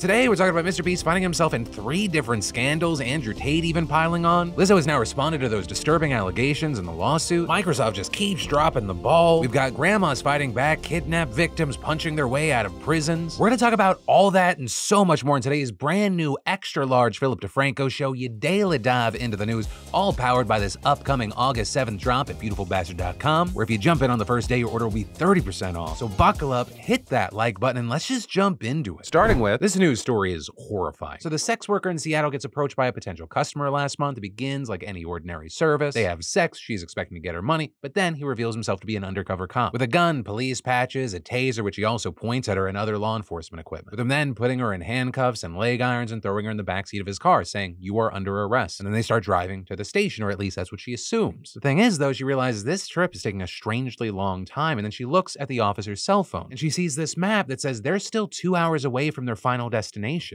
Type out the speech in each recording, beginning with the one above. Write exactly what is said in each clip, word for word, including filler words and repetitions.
Today, we're talking about Mister Beast finding himself in three different scandals, Andrew Tate even piling on. Lizzo has now responded to those disturbing allegations in the lawsuit. Microsoft just keeps dropping the ball. We've got grandmas fighting back, kidnapped victims punching their way out of prisons. We're gonna talk about all that and so much more in today's brand new extra-large Philip DeFranco show. You daily dive into the news, all powered by this upcoming August seventh drop at beautiful bastard dot com, where if you jump in on the first day, your order will be thirty percent off. So buckle up, hit that like button, and let's just jump into it. Starting with, this news story is horrifying. So the sex worker in Seattle gets approached by a potential customer last month. It begins like any ordinary service. They have sex, she's expecting to get her money, but then he reveals himself to be an undercover cop with a gun, police patches, a taser, which he also points at her, and other law enforcement equipment, with him then putting her in handcuffs and leg irons and throwing her in the backseat of his car, saying, "You are under arrest." And then they start driving to the station, or at least that's what she assumes. The thing is, though, she realizes this trip is taking a strangely long time, and then she looks at the officer's cell phone, and she sees this map that says they're still two hours away from their final destination.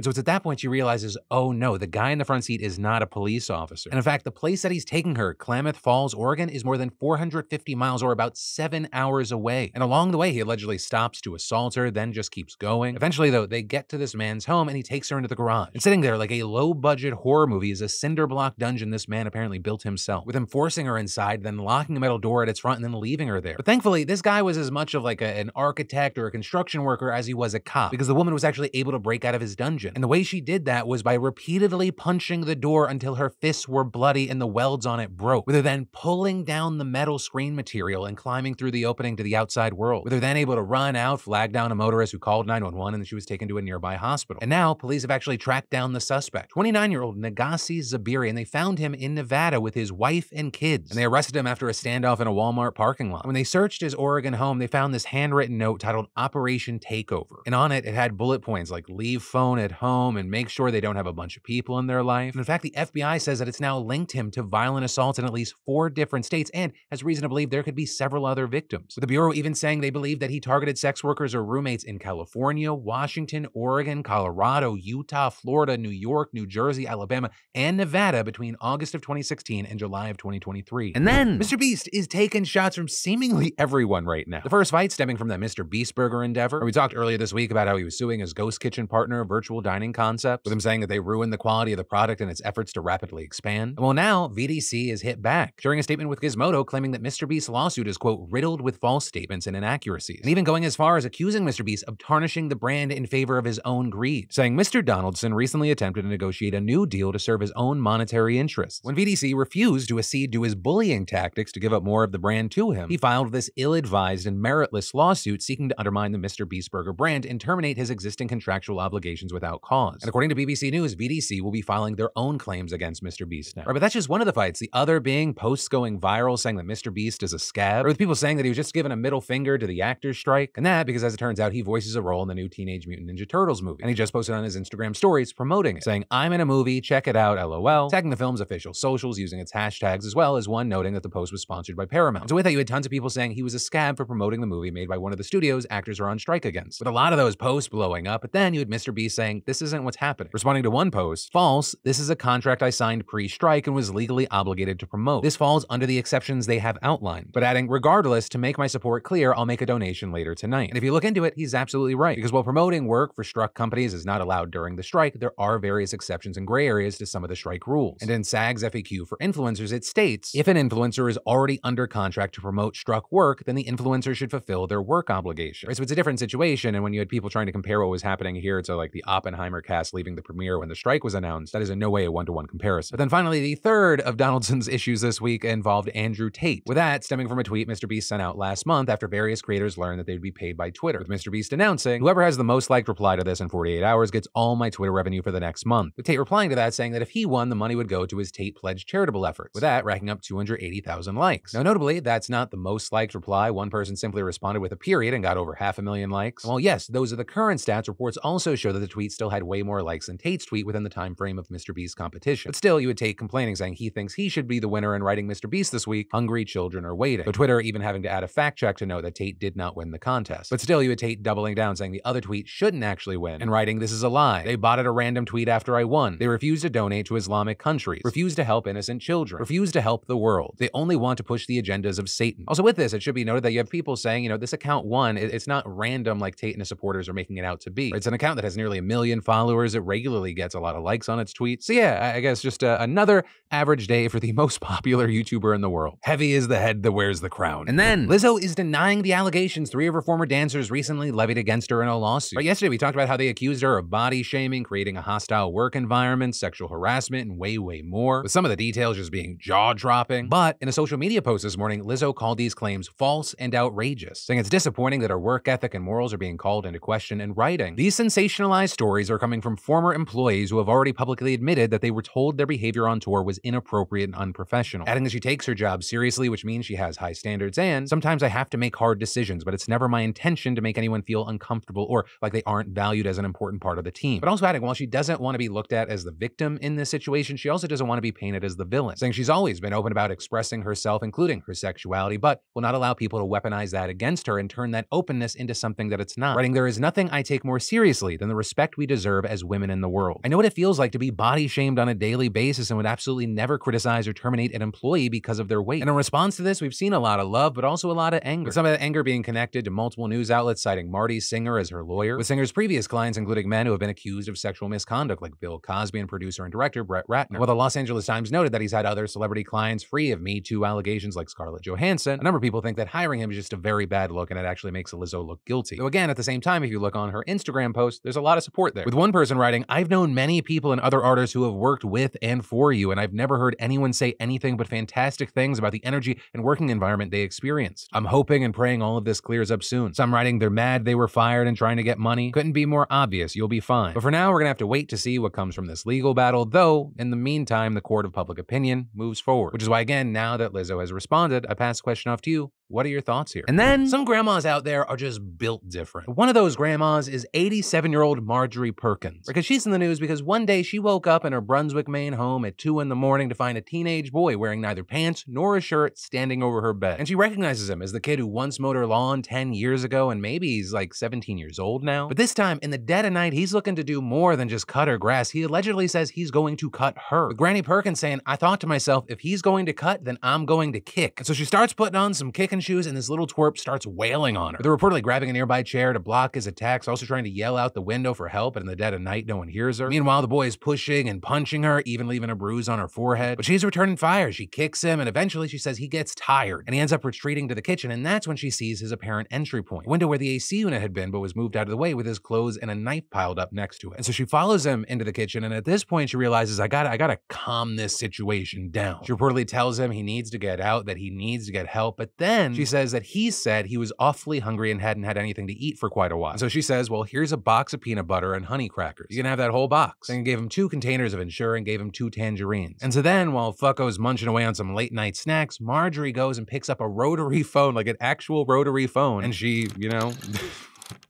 So it's at that point she realizes, oh no, the guy in the front seat is not a police officer. And in fact, the place that he's taking her, Klamath Falls, Oregon, is more than four hundred fifty miles or about seven hours away. And along the way, he allegedly stops to assault her, then just keeps going. Eventually, though, they get to this man's home and he takes her into the garage. And sitting there like a low-budget horror movie is a cinder block dungeon this man apparently built himself, with him forcing her inside, then locking a metal door at its front and then leaving her there. But thankfully, this guy was as much of like a, an architect or a construction worker as he was a cop, because the woman was actually able to break out of his dungeon. And the way she did that was by repeatedly punching the door until her fists were bloody and the welds on it broke, with her then pulling down the metal screen material and climbing through the opening to the outside world, with her then able to run out, flag down a motorist who called nine one one, and then she was taken to a nearby hospital. And now, police have actually tracked down the suspect, twenty-nine-year-old Nagasi Zabiri, and they found him in Nevada with his wife and kids. And they arrested him after a standoff in a Walmart parking lot. When they searched his Oregon home, they found this handwritten note titled Operation Takeover. And on it, it had bullet points like leave phone at home and make sure they don't have a bunch of people in their life. And in fact, the F B I says that it's now linked him to violent assaults in at least four different states and has reason to believe there could be several other victims, with the Bureau even saying they believe that he targeted sex workers or roommates in California, Washington, Oregon, Colorado, Utah, Florida, New York, New Jersey, Alabama, and Nevada between August of twenty sixteen and July of twenty twenty-three. And then Mister Beast is taking shots from seemingly everyone right now. The first fight stemming from that Mister Beast burger endeavor. We talked earlier this week about how he was suing his ghost kitchen partner, Virtual Dining Concepts, with him saying that they ruined the quality of the product in its efforts to rapidly expand. And well, now V D C is hit back, sharing a statement with Gizmodo claiming that Mister Beast's lawsuit is, quote, riddled with false statements and inaccuracies, and even going as far as accusing Mister Beast of tarnishing the brand in favor of his own greed, saying Mister Donaldson recently attempted to negotiate a new deal to serve his own monetary interests. When V D C refused to accede to his bullying tactics to give up more of the brand to him, he filed this ill-advised and meritless lawsuit seeking to undermine the Mister Beast Burger brand and terminate his existing contractual obligations without cause. And according to B B C News, V D C will be filing their own claims against Mister Beast now. Right, but that's just one of the fights. The other being posts going viral saying that Mister Beast is a scab, or with people saying that he was just giving a middle finger to the actor's strike. And that because, as it turns out, he voices a role in the new Teenage Mutant Ninja Turtles movie. And he just posted on his Instagram stories promoting it, saying, "I'm in a movie, check it out, lol," tagging the film's official socials using its hashtags, as well as one noting that the post was sponsored by Paramount. And so with that, you had tons of people saying he was a scab for promoting the movie made by one of the studios actors are on strike against, with a lot of those posts blowing up. But then you Mister Beast saying, "This isn't what's happening." Responding to one post, "False, this is a contract I signed pre-strike and was legally obligated to promote. This falls under the exceptions they have outlined." But adding, "Regardless, to make my support clear, I'll make a donation later tonight." And if you look into it, he's absolutely right, because while promoting work for struck companies is not allowed during the strike, there are various exceptions and gray areas to some of the strike rules. And in SAG's F A Q for influencers, it states, if an influencer is already under contract to promote struck work, then the influencer should fulfill their work obligation. Right, so it's a different situation, and when you had people trying to compare what was happening here to like the Oppenheimer cast leaving the premiere when the strike was announced, that is in no way a one-to-one comparison. But then finally, the third of Donaldson's issues this week involved Andrew Tate, with that stemming from a tweet Mister Beast sent out last month after various creators learned that they'd be paid by Twitter, with Mister Beast announcing, "Whoever has the most liked reply to this in forty-eight hours gets all my Twitter revenue for the next month," with Tate replying to that saying that if he won, the money would go to his Tate Pledge charitable efforts, with that racking up two hundred eighty thousand likes. Now notably, that's not the most liked reply. One person simply responded with a period and got over half a million likes. And while yes, those are the current stats, reports also also show that the tweet still had way more likes than Tate's tweet within the time frame of Mister Beast's competition. But still, you had Tate complaining, saying he thinks he should be the winner and writing Mister Beast this week, "Hungry children are waiting." So Twitter even having to add a fact check to note that Tate did not win the contest. But still, you had Tate doubling down, saying the other tweet shouldn't actually win, and writing, "This is a lie. They botted a random tweet after I won. They refuse to donate to Islamic countries. Refuse to help innocent children. Refuse to help the world. They only want to push the agendas of Satan." Also with this, it should be noted that you have people saying, you know, this account won. It's not random like Tate and his supporters are making it out to be. It's an account that has has nearly a million followers. It regularly gets a lot of likes on its tweets. So yeah, I guess just uh, another average day for the most popular YouTuber in the world. Heavy is the head that wears the crown. And then Lizzo is denying the allegations three of her former dancers recently levied against her in a lawsuit. But yesterday we talked about how they accused her of body shaming, creating a hostile work environment, sexual harassment, and way, way more, with some of the details just being jaw-dropping. But in a social media post this morning, Lizzo called these claims false and outrageous, saying it's disappointing that her work ethic and morals are being called into question in writing. These sensationalized stories are coming from former employees who have already publicly admitted that they were told their behavior on tour was inappropriate and unprofessional, adding that she takes her job seriously, which means she has high standards, and sometimes I have to make hard decisions, but it's never my intention to make anyone feel uncomfortable or like they aren't valued as an important part of the team. But also adding, while she doesn't want to be looked at as the victim in this situation, she also doesn't want to be painted as the villain, saying she's always been open about expressing herself, including her sexuality, but will not allow people to weaponize that against her and turn that openness into something that it's not. Writing, there is nothing I take more seriously than the respect we deserve as women in the world. I know what it feels like to be body shamed on a daily basis and would absolutely never criticize or terminate an employee because of their weight. And in response to this, we've seen a lot of love, but also a lot of anger, with some of the anger being connected to multiple news outlets citing Marty Singer as her lawyer, with Singer's previous clients including men who have been accused of sexual misconduct like Bill Cosby and producer and director Brett Ratner. While the Los Angeles Times noted that he's had other celebrity clients free of Me Too allegations like Scarlett Johansson, a number of people think that hiring him is just a very bad look and it actually makes Lizzo look guilty. Though again, at the same time, if you look on her Instagram post, there's a lot of support there, with one person writing, I've known many people and other artists who have worked with and for you, and I've never heard anyone say anything but fantastic things about the energy and working environment they experienced. I'm hoping and praying all of this clears up soon. Some writing, they're mad they were fired and trying to get money. Couldn't be more obvious, you'll be fine. But for now, we're gonna have to wait to see what comes from this legal battle, though in the meantime, the court of public opinion moves forward, which is why, again, now that Lizzo has responded, I pass the question off to you. What are your thoughts here? And then some grandmas out there are just built different. One of those grandmas is eighty-seven-year-old Marjorie Perkins, because she's in the news because one day she woke up in her Brunswick, Maine home at two in the morning to find a teenage boy wearing neither pants nor a shirt standing over her bed. And she recognizes him as the kid who once mowed her lawn ten years ago, and maybe he's like seventeen years old now. But this time, in the dead of night, he's looking to do more than just cut her grass. He allegedly says he's going to cut her, with Granny Perkins saying, I thought to myself, if he's going to cut, then I'm going to kick. And so she starts putting on some kicking shoes, and this little twerp starts wailing on her. They're reportedly grabbing a nearby chair to block his attacks, also trying to yell out the window for help, and in the dead of night, no one hears her. Meanwhile, the boy is pushing and punching her, even leaving a bruise on her forehead, but she's returning fire. She kicks him, and eventually she says he gets tired, and he ends up retreating to the kitchen, and that's when she sees his apparent entry point, a window where the A C unit had been but was moved out of the way, with his clothes and a knife piled up next to it. And so she follows him into the kitchen, and at this point she realizes, I gotta, I gotta calm this situation down. She reportedly tells him he needs to get out, that he needs to get help, but then she says that he said he was awfully hungry and hadn't had anything to eat for quite a while. And so she says, well, here's a box of peanut butter and honey crackers. You can have that whole box. And gave him two containers of Ensure and gave him two tangerines. And so then, while Fucko's munching away on some late night snacks, Marjorie goes and picks up a rotary phone, like an actual rotary phone. And she, you know,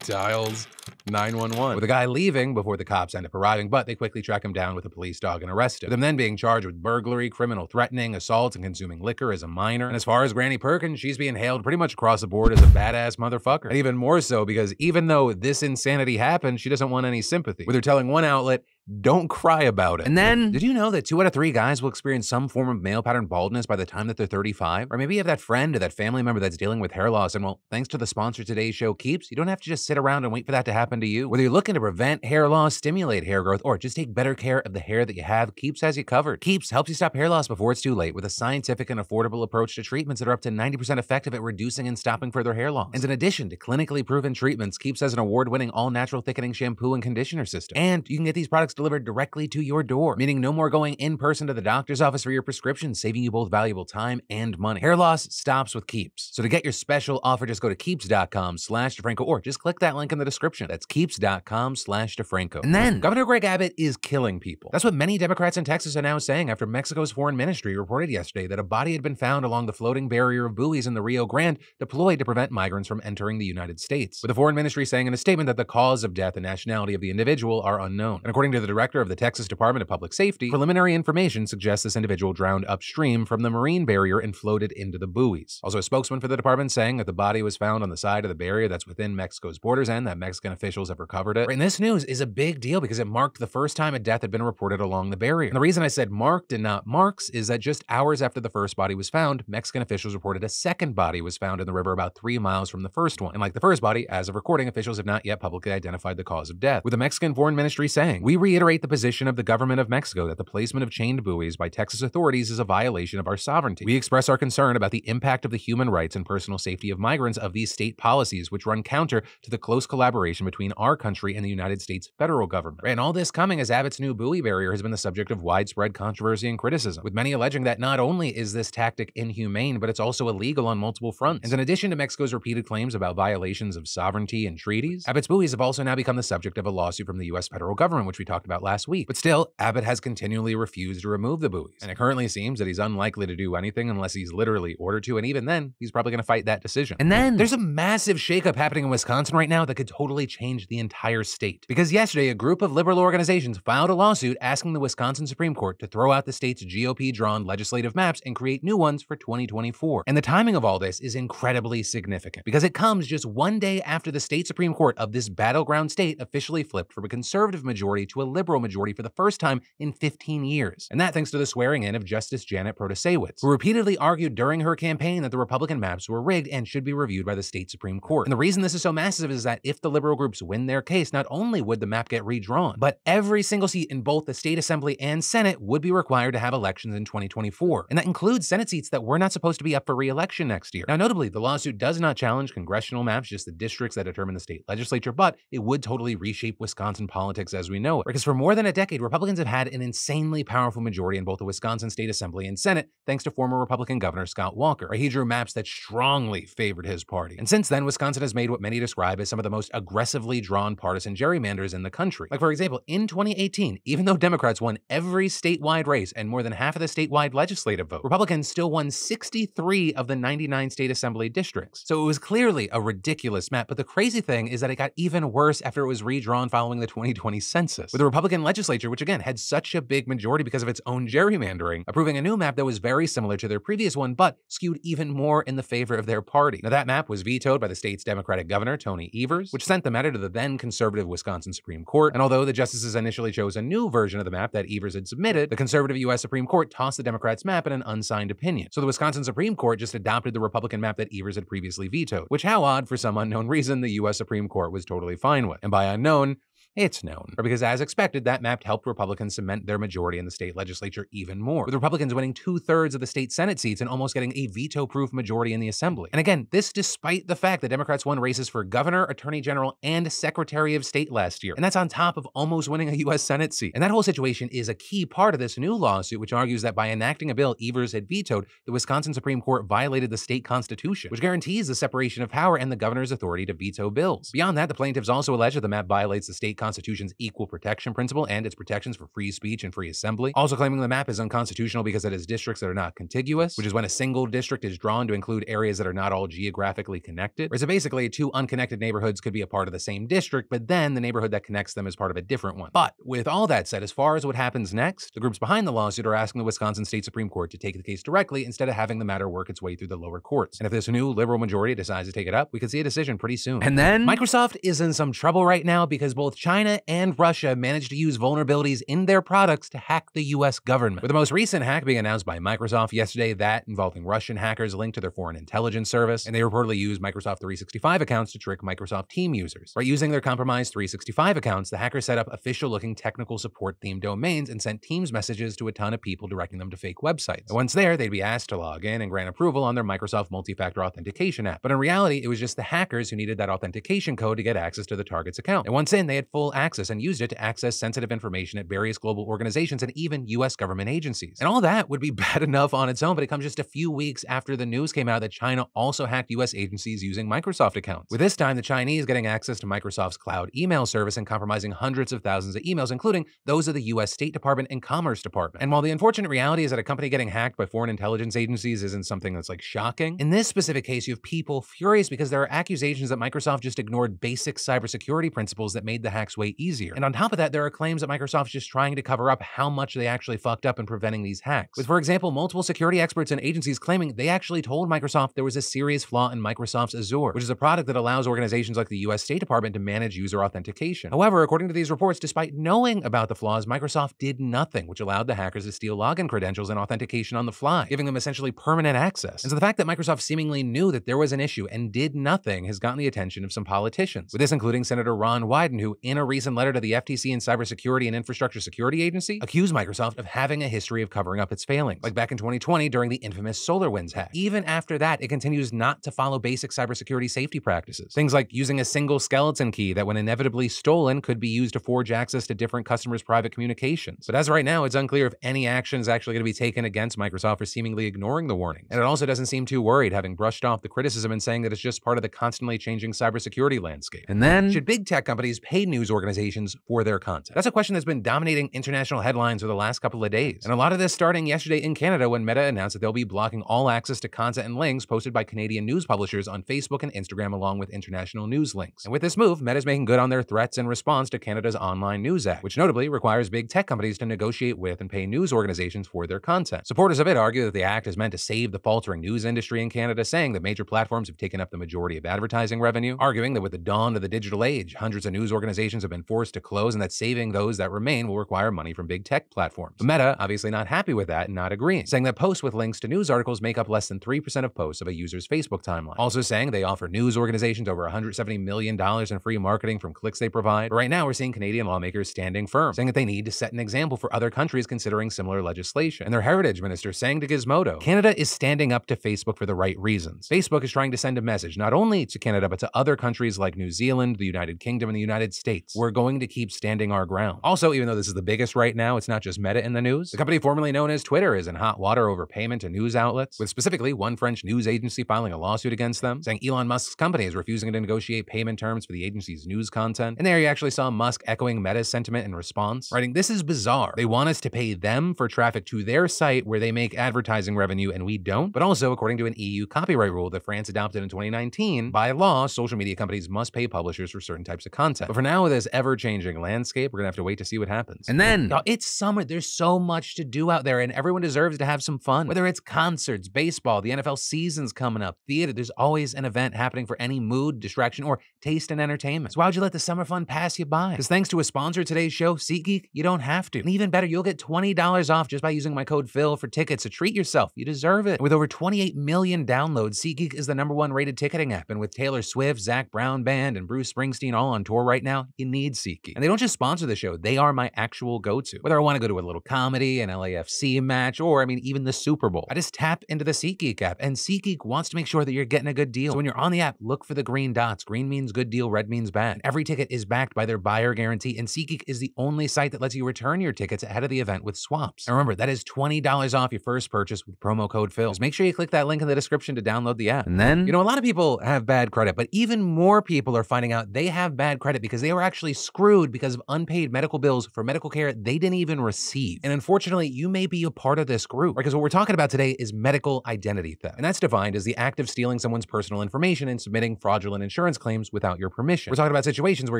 dials nine one one, with a guy leaving before the cops end up arriving, but they quickly track him down with a police dog and arrest him, with him then being charged with burglary, criminal threatening, assault, and consuming liquor as a minor. And as far as Granny Perkins, she's being hailed pretty much across the board as a badass motherfucker, and even more so because even though this insanity happened, she doesn't want any sympathy, with her telling one outlet, don't cry about it. And then, did you know that two out of three guys will experience some form of male pattern baldness by the time that they're thirty-five? Or maybe you have that friend or that family member that's dealing with hair loss, and well, thanks to the sponsor of today's show, Keeps, you don't have to just sit around and wait for that to happen to you. Whether you're looking to prevent hair loss, stimulate hair growth, or just take better care of the hair that you have, Keeps has you covered. Keeps helps you stop hair loss before it's too late, with a scientific and affordable approach to treatments that are up to ninety percent effective at reducing and stopping further hair loss. And in addition to clinically proven treatments, Keeps has an award-winning all-natural thickening shampoo and conditioner system. And you can get these products delivered directly to your door, meaning no more going in person to the doctor's office for your prescription, saving you both valuable time and money. Hair loss stops with Keeps. So to get your special offer, just go to keeps dot com slash DeFranco, or just click that link in the description. That's keeps dot com slash DeFranco. And then Governor Greg Abbott is killing people. That's what many Democrats in Texas are now saying after Mexico's foreign ministry reported yesterday that a body had been found along the floating barrier of buoys in the Rio Grande deployed to prevent migrants from entering the United States, with the foreign ministry saying in a statement that the cause of death and nationality of the individual are unknown. And according to the director of the Texas Department of Public Safety, preliminary information suggests this individual drowned upstream from the marine barrier and floated into the buoys. Also, a spokesman for the department saying that the body was found on the side of the barrier that's within Mexico's borders and that Mexican officials have recovered it. And this news is a big deal because it marked the first time a death had been reported along the barrier. And the reason I said marked and not marks is that just hours after the first body was found, Mexican officials reported a second body was found in the river about three miles from the first one. And like the first body, as of recording, officials have not yet publicly identified the cause of death, with the Mexican Foreign Ministry saying, "We reiterate the position of the government of Mexico that the placement of chained buoys by Texas authorities is a violation of our sovereignty. We express our concern about the impact of the human rights and personal safety of migrants of these state policies, which run counter to the close collaboration between our country and the United States federal government." And all this coming as Abbott's new buoy barrier has been the subject of widespread controversy and criticism, with many alleging that not only is this tactic inhumane, but it's also illegal on multiple fronts. And in addition to Mexico's repeated claims about violations of sovereignty and treaties, Abbott's buoys have also now become the subject of a lawsuit from the U S federal government, which we talked about last week. But still, Abbott has continually refused to remove the buoys, and it currently seems that he's unlikely to do anything unless he's literally ordered to, and even then, he's probably going to fight that decision. And then there's a massive shakeup happening in Wisconsin right now that could totally change the entire state. Because yesterday, a group of liberal organizations filed a lawsuit asking the Wisconsin Supreme Court to throw out the state's G O P-drawn legislative maps and create new ones for twenty twenty-four. And the timing of all this is incredibly significant, because it comes just one day after the state Supreme Court of this battleground state officially flipped from a conservative majority to a liberal majority for the first time in fifteen years. And that thanks to the swearing in of Justice Janet Protasiewicz, who repeatedly argued during her campaign that the Republican maps were rigged and should be reviewed by the state Supreme Court. And the reason this is so massive is that if the liberal groups win their case, not only would the map get redrawn, but every single seat in both the state assembly and Senate would be required to have elections in twenty twenty-four. And that includes Senate seats that were not supposed to be up for re-election next year. Now, notably, the lawsuit does not challenge congressional maps, just the districts that determine the state legislature, but it would totally reshape Wisconsin politics as we know it. Because for more than a decade, Republicans have had an insanely powerful majority in both the Wisconsin State Assembly and Senate, thanks to former Republican Governor Scott Walker. He drew maps that strongly favored his party. And since then, Wisconsin has made what many describe as some of the most aggressively drawn partisan gerrymanders in the country. Like, for example, in twenty eighteen, even though Democrats won every statewide race and more than half of the statewide legislative vote, Republicans still won sixty-three of the ninety-nine state assembly districts. So it was clearly a ridiculous map, but the crazy thing is that it got even worse after it was redrawn following the twenty twenty census, with the Republican legislature, which again had such a big majority because of its own gerrymandering, approving a new map that was very similar to their previous one, but skewed even more in the favor of their party. Now, that map was vetoed by the state's Democratic governor, Tony Evers, which sent the matter to the then conservative Wisconsin Supreme Court. And although the justices initially chose a new version of the map that Evers had submitted, the conservative U S Supreme Court tossed the Democrats' map in an unsigned opinion. So the Wisconsin Supreme Court just adopted the Republican map that Evers had previously vetoed, which, how odd, for some unknown reason, the U S Supreme Court was totally fine with. And by unknown, it's known. Or because, as expected, that map helped Republicans cement their majority in the state legislature even more, with Republicans winning two-thirds of the state Senate seats and almost getting a veto-proof majority in the assembly. And again, this despite the fact that Democrats won races for governor, attorney general, and secretary of state last year. And that's on top of almost winning a U S Senate seat. And that whole situation is a key part of this new lawsuit, which argues that by enacting a bill Evers had vetoed, the Wisconsin Supreme Court violated the state constitution, which guarantees the separation of power and the governor's authority to veto bills. Beyond that, the plaintiffs also allege that the map violates the state Constitution's equal protection principle and its protections for free speech and free assembly, also claiming the map is unconstitutional because it has districts that are not contiguous, which is when a single district is drawn to include areas that are not all geographically connected. Or so basically, two unconnected neighborhoods could be a part of the same district, but then the neighborhood that connects them is part of a different one. But with all that said, as far as what happens next, the groups behind the lawsuit are asking the Wisconsin State Supreme Court to take the case directly instead of having the matter work its way through the lower courts. And if this new liberal majority decides to take it up, we could see a decision pretty soon. And then Microsoft is in some trouble right now because both China China and Russia managed to use vulnerabilities in their products to hack the U S government, with the most recent hack being announced by Microsoft yesterday, that involving Russian hackers linked to their foreign intelligence service, and they reportedly used Microsoft three sixty-five accounts to trick Microsoft team users. By using their compromised three sixty-five accounts, the hackers set up official-looking technical support-themed domains and sent Teams messages to a ton of people directing them to fake websites. And once there, they'd be asked to log in and grant approval on their Microsoft multi-factor authentication app. But in reality, it was just the hackers who needed that authentication code to get access to the target's account. And once in, they had full access and used it to access sensitive information at various global organizations and even U S government agencies. And all that would be bad enough on its own, but it comes just a few weeks after the news came out that China also hacked U S agencies using Microsoft accounts, with this time the Chinese getting access to Microsoft's cloud email service and compromising hundreds of thousands of emails, including those of the U S State Department and Commerce Department. And while the unfortunate reality is that a company getting hacked by foreign intelligence agencies isn't something that's like shocking, in this specific case you have people furious because there are accusations that Microsoft just ignored basic cybersecurity principles that made the hacks works way easier. And on top of that, there are claims that Microsoft's just trying to cover up how much they actually fucked up in preventing these hacks. With, for example, multiple security experts and agencies claiming they actually told Microsoft there was a serious flaw in Microsoft's Azure, which is a product that allows organizations like the U S State Department to manage user authentication. However, according to these reports, despite knowing about the flaws, Microsoft did nothing, which allowed the hackers to steal login credentials and authentication on the fly, giving them essentially permanent access. And so the fact that Microsoft seemingly knew that there was an issue and did nothing has gotten the attention of some politicians, with this including Senator Ron Wyden, who in a recent letter to the F T C and Cybersecurity and Infrastructure Security Agency accused Microsoft of having a history of covering up its failings, like back in twenty twenty during the infamous SolarWinds hack. Even after that, it continues not to follow basic cybersecurity safety practices. Things like using a single skeleton key that, when inevitably stolen, could be used to forge access to different customers' private communications. But as of right now, it's unclear if any action is actually going to be taken against Microsoft for seemingly ignoring the warnings. And it also doesn't seem too worried, having brushed off the criticism and saying that it's just part of the constantly changing cybersecurity landscape. And then, should big tech companies pay news organizations for their content? That's a question that's been dominating international headlines for the last couple of days. And a lot of this starting yesterday in Canada when Meta announced that they'll be blocking all access to content and links posted by Canadian news publishers on Facebook and Instagram, along with international news links. And with this move, Meta's making good on their threats in response to Canada's Online News Act, which notably requires big tech companies to negotiate with and pay news organizations for their content. Supporters of it argue that the act is meant to save the faltering news industry in Canada, saying that major platforms have taken up the majority of advertising revenue, arguing that with the dawn of the digital age, hundreds of news organizations have been forced to close and that saving those that remain will require money from big tech platforms. But Meta, obviously not happy with that and not agreeing, saying that posts with links to news articles make up less than three percent of posts of a user's Facebook timeline. Also saying they offer news organizations over one hundred seventy million dollars in free marketing from clicks they provide. But right now, we're seeing Canadian lawmakers standing firm, saying that they need to set an example for other countries considering similar legislation. And their heritage minister saying to Gizmodo, Canada is standing up to Facebook for the right reasons. Facebook is trying to send a message not only to Canada, but to other countries like New Zealand, the United Kingdom, and the United States. We're going to keep standing our ground. Also, even though this is the biggest right now, it's not just Meta in the news. The company formerly known as Twitter is in hot water over payment to news outlets, with specifically one French news agency filing a lawsuit against them, saying Elon Musk's company is refusing to negotiate payment terms for the agency's news content. And there you actually saw Musk echoing Meta's sentiment in response, writing, "This is bizarre. They want us to pay them for traffic to their site where they make advertising revenue and we don't." But also, according to an E U copyright rule that France adopted in twenty nineteen, by law, social media companies must pay publishers for certain types of content. But for now, with this ever-changing landscape, we're gonna have to wait to see what happens. And then, now, it's summer. There's so much to do out there, and everyone deserves to have some fun. Whether it's concerts, baseball, the N F L season's coming up, theater, there's always an event happening for any mood, distraction, or taste in entertainment. So why would you let the summer fun pass you by? Because thanks to a sponsor of today's show, SeatGeek, you don't have to. And even better, you'll get twenty dollars off just by using my code Phil for tickets, so treat yourself. You deserve it. And with over twenty-eight million downloads, SeatGeek is the number one rated ticketing app, and with Taylor Swift, Zach Brown Band, and Bruce Springsteen all on tour right now, you need SeatGeek. And they don't just sponsor the show, they are my actual go-to. Whether I want to go to a little comedy, an L A F C match, or I mean, even the Super Bowl, I just tap into the SeatGeek app, and SeatGeek wants to make sure that you're getting a good deal. So when you're on the app, look for the green dots. Green means good deal, red means bad. Every ticket is backed by their buyer guarantee, and SeatGeek is the only site that lets you return your tickets ahead of the event with swaps. And remember, that is twenty dollars off your first purchase with promo code Phil. Just make sure you click that link in the description to download the app. And then, you know, a lot of people have bad credit, but even more people are finding out they have bad credit because they were actually screwed because of unpaid medical bills for medical care they didn't even receive. And unfortunately, you may be a part of this group, right? Because what we're talking about today is medical identity theft. And that's defined as the act of stealing someone's personal information and submitting fraudulent insurance claims without your permission. We're talking about situations where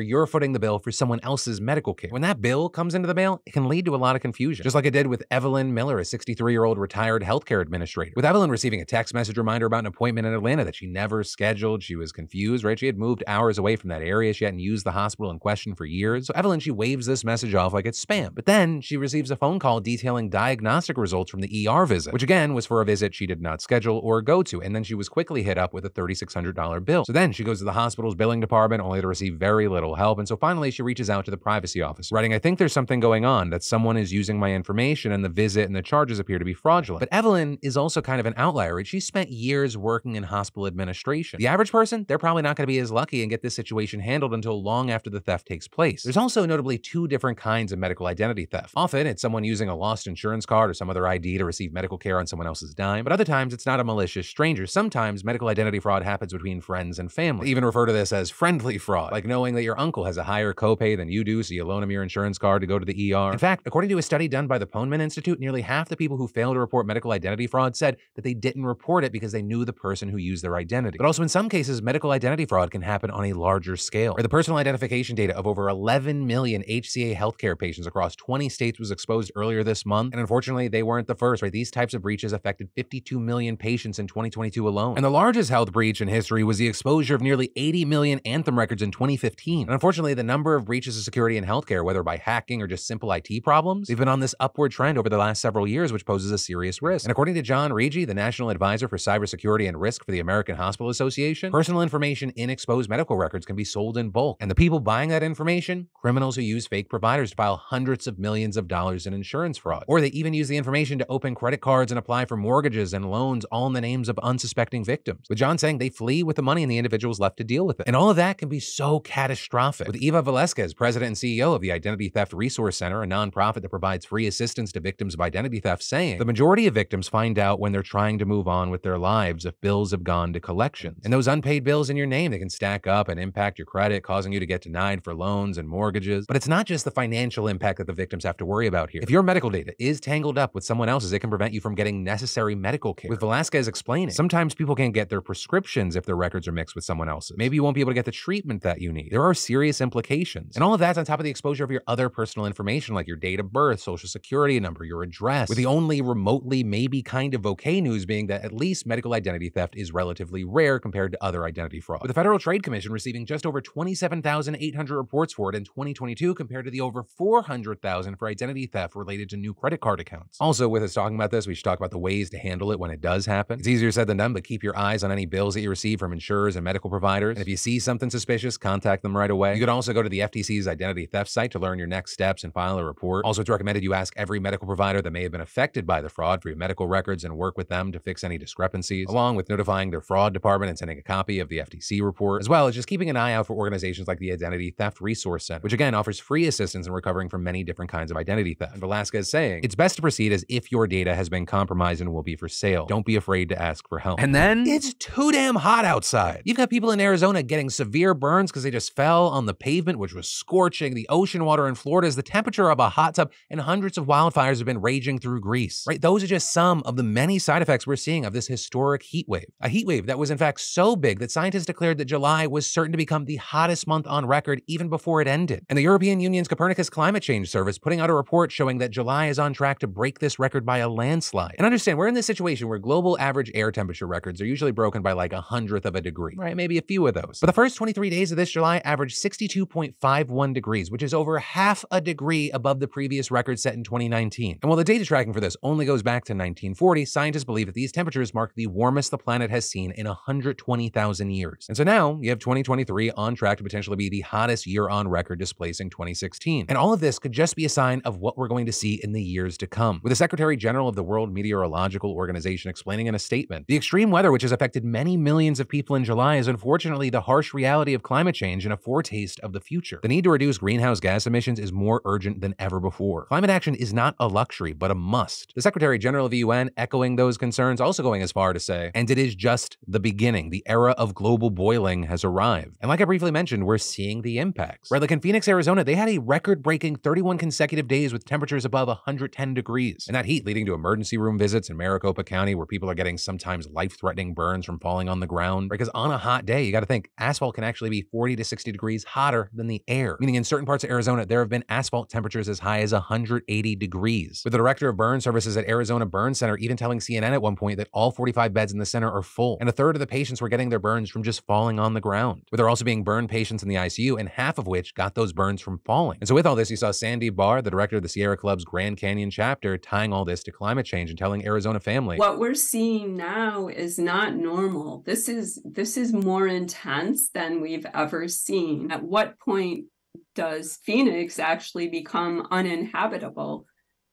you're footing the bill for someone else's medical care. When that bill comes into the mail, it can lead to a lot of confusion, just like it did with Evelyn Miller, a sixty-three-year-old retired healthcare administrator. With Evelyn receiving a text message reminder about an appointment in Atlanta that she never scheduled, she was confused, right? She had moved hours away from that area. She hadn't used the hospital in question for years. So Evelyn, she waves this message off like it's spam. But then she receives a phone call detailing diagnostic results from the E R visit, which again was for a visit she did not schedule or go to. And then she was quickly hit up with a three thousand six hundred dollar bill. So then she goes to the hospital's billing department only to receive very little help. And so finally she reaches out to the privacy office, writing, "I think there's something going on, that someone is using my information and the visit and the charges appear to be fraudulent." But Evelyn is also kind of an outlier. She spent years working in hospital administration. The average person, they're probably not going to be as lucky and get this situation handled until long after the theft takes place. There's also notably two different kinds of medical identity theft. Often it's someone using a lost insurance card or some other I D to receive medical care on someone else's dime, but other times it's not a malicious stranger. Sometimes medical identity fraud happens between friends and family. They even refer to this as friendly fraud, like knowing that your uncle has a higher copay than you do, so you loan him your insurance card to go to the E R. In fact, according to a study done by the Poneman Institute, nearly half the people who failed to report medical identity fraud said that they didn't report it because they knew the person who used their identity. But also in some cases, medical identity fraud can happen on a larger scale, where the personal identification vaccination data of over eleven million H C A healthcare patients across twenty states was exposed earlier this month. And unfortunately, they weren't the first, right? These types of breaches affected fifty-two million patients in twenty twenty-two alone. And the largest health breach in history was the exposure of nearly eighty million Anthem records in twenty fifteen. And unfortunately, the number of breaches to security in healthcare, whether by hacking or just simple I T problems, they've been on this upward trend over the last several years, which poses a serious risk. And according to John Regi, the National Advisor for Cybersecurity and Risk for the American Hospital Association, personal information in exposed medical records can be sold in bulk. And the people buying that information, criminals who use fake providers to file hundreds of millions of dollars in insurance fraud. Or they even use the information to open credit cards and apply for mortgages and loans, all in the names of unsuspecting victims. With John saying they flee with the money and the individuals left to deal with it. And all of that can be so catastrophic. With Eva Velasquez, president and C E O of the Identity Theft Resource Center, a nonprofit that provides free assistance to victims of identity theft, saying, the majority of victims find out when they're trying to move on with their lives if bills have gone to collections. And those unpaid bills in your name, they can stack up and impact your credit, causing you to get denied for loans and mortgages. But it's not just the financial impact that the victims have to worry about here. If your medical data is tangled up with someone else's, it can prevent you from getting necessary medical care. With Velasquez explaining, sometimes people can't get their prescriptions if their records are mixed with someone else's. Maybe you won't be able to get the treatment that you need. There are serious implications. And all of that's on top of the exposure of your other personal information, like your date of birth, social security number, your address, with the only remotely maybe kind of okay news being that at least medical identity theft is relatively rare compared to other identity fraud. With the Federal Trade Commission receiving just over twenty-seven thousand eight hundred reports for it in twenty twenty-two compared to the over four hundred thousand for identity theft related to new credit card accounts. Also, with us talking about this, we should talk about the ways to handle it when it does happen. It's easier said than done, but keep your eyes on any bills that you receive from insurers and medical providers. And if you see something suspicious, contact them right away. You could also go to the F T C's identity theft site to learn your next steps and file a report. Also, it's recommended you ask every medical provider that may have been affected by the fraud for your medical records and work with them to fix any discrepancies, along with notifying their fraud department and sending a copy of the F T C report, as well as just keeping an eye out for organizations like the Identity Theft Resource Center, which again offers free assistance in recovering from many different kinds of identity theft. And Velasquez saying, it's best to proceed as if your data has been compromised and will be for sale. Don't be afraid to ask for help. And then it's too damn hot outside. You've got people in Arizona getting severe burns because they just fell on the pavement, which was scorching. The ocean water in Florida is the temperature of a hot tub, and hundreds of wildfires have been raging through Greece, right? Those are just some of the many side effects we're seeing of this historic heat wave. A heat wave that was in fact so big that scientists declared that July was certain to become the hottest month on record even before it ended. And the European Union's Copernicus Climate Change Service putting out a report showing that July is on track to break this record by a landslide. And understand, we're in this situation where global average air temperature records are usually broken by like a hundredth of a degree, right? Maybe a few of those. But the first twenty-three days of this July averaged sixty-two point five one degrees, which is over half a degree above the previous record set in twenty nineteen. And while the data tracking for this only goes back to nineteen forty, scientists believe that these temperatures mark the warmest the planet has seen in one hundred twenty thousand years. And so now you have twenty twenty-three on track to potentially be the hottest year on record, displacing twenty sixteen. And all of this could just be a sign of what we're going to see in the years to come. With the Secretary General of the World Meteorological Organization explaining in a statement, the extreme weather which has affected many millions of people in July is unfortunately the harsh reality of climate change and a foretaste of the future. The need to reduce greenhouse gas emissions is more urgent than ever before. Climate action is not a luxury, but a must. The Secretary General of the U N echoing those concerns, also going as far to say, and it is just the beginning. The era of global boiling has arrived. And like I briefly mentioned, we're seeing the impacts, right? Like in Phoenix, Arizona, they had a record-breaking thirty-one consecutive days with temperatures above one hundred ten degrees. And that heat leading to emergency room visits in Maricopa County, where people are getting sometimes life-threatening burns from falling on the ground. Because on a hot day, you got to think asphalt can actually be forty to sixty degrees hotter than the air. Meaning in certain parts of Arizona, there have been asphalt temperatures as high as one hundred eighty degrees. With the director of burn services at Arizona Burn Center even telling C N N at one point that all forty-five beds in the center are full, and a third of the patients were getting their burns from just falling on the ground. But there are also being burn patients in the I C U, and half of which got those burns from falling. And so with all this, you saw Sandy Barr, the director of the Sierra Club's Grand Canyon chapter, tying all this to climate change and telling Arizona families, what we're seeing now is not normal. This is, this is more intense than we've ever seen. At what point does Phoenix actually become uninhabitable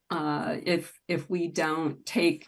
uh, if, if we don't take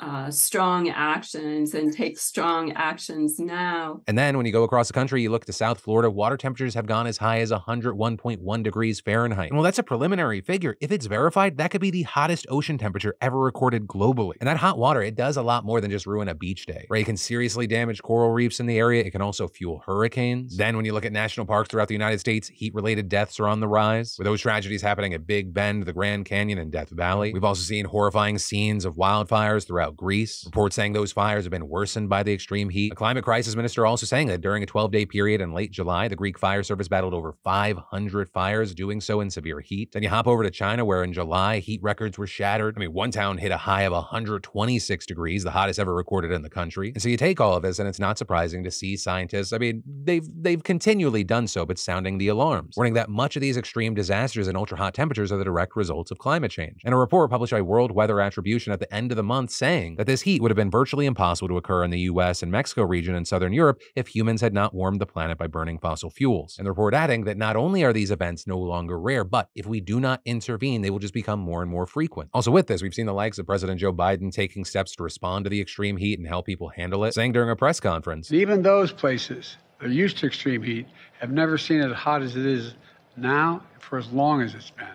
Uh, strong actions and take strong actions now. And then when you go across the country, you look to South Florida, water temperatures have gone as high as one hundred one point one degrees Fahrenheit. And while that's a preliminary figure, if it's verified, that could be the hottest ocean temperature ever recorded globally. And that hot water, it does a lot more than just ruin a beach day, right? It can seriously damage coral reefs in the area. It can also fuel hurricanes. Then when you look at national parks throughout the United States, heat-related deaths are on the rise, with those tragedies happening at Big Bend, the Grand Canyon, and Death Valley. We've also seen horrifying scenes of wildfires throughout out Greece. Reports saying those fires have been worsened by the extreme heat. The climate crisis minister also saying that during a twelve-day period in late July, the Greek fire service battled over five hundred fires, doing so in severe heat. Then you hop over to China, where in July, heat records were shattered. I mean, one town hit a high of one hundred twenty-six degrees, the hottest ever recorded in the country. And so you take all of this, and it's not surprising to see scientists, I mean, they've, they've continually done so, but sounding the alarms, warning that much of these extreme disasters and ultra-hot temperatures are the direct results of climate change. And a report published by World Weather Attribution at the end of the month saying that this heat would have been virtually impossible to occur in the U S and Mexico region and southern Europe if humans had not warmed the planet by burning fossil fuels. And the report adding that not only are these events no longer rare, but if we do not intervene, they will just become more and more frequent. Also with this, we've seen the likes of President Joe Biden taking steps to respond to the extreme heat and help people handle it, saying during a press conference, even those places that are used to extreme heat have never seen it as hot as it is now for as long as it's been.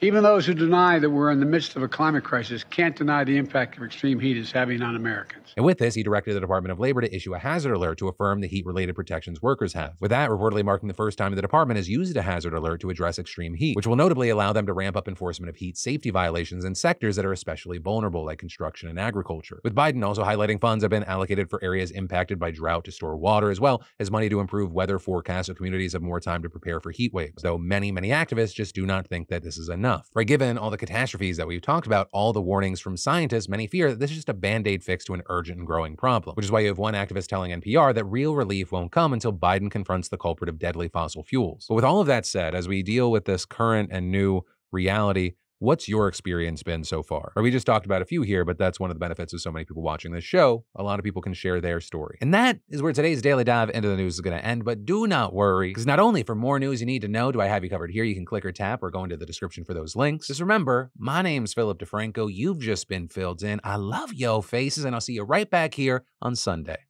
Even those who deny that we're in the midst of a climate crisis can't deny the impact of extreme heat is having on Americans. And with this, he directed the Department of Labor to issue a hazard alert to affirm the heat-related protections workers have. With that, reportedly marking the first time the department has used a hazard alert to address extreme heat, which will notably allow them to ramp up enforcement of heat safety violations in sectors that are especially vulnerable, like construction and agriculture. With Biden also highlighting funds have been allocated for areas impacted by drought to store water, as well as money to improve weather forecasts so communities have more time to prepare for heat waves, though many, many activists just do not think that this is enough. Right, given all the catastrophes that we've talked about, all the warnings from scientists, many fear that this is just a band-aid fix to an urgent and growing problem, which is why you have one activist telling N P R that real relief won't come until Biden confronts the culprit of deadly fossil fuels. But with all of that said, as we deal with this current and new reality, what's your experience been so far? Or we just talked about a few here, but that's one of the benefits of so many people watching this show. A lot of people can share their story. And that is where today's Daily Dive into the News is going to end. But do not worry, because not only for more news you need to know do I have you covered here, you can click or tap or go into the description for those links. Just remember, my name's Philip DeFranco. You've just been filled in. I love yo faces, and I'll see you right back here on Sunday.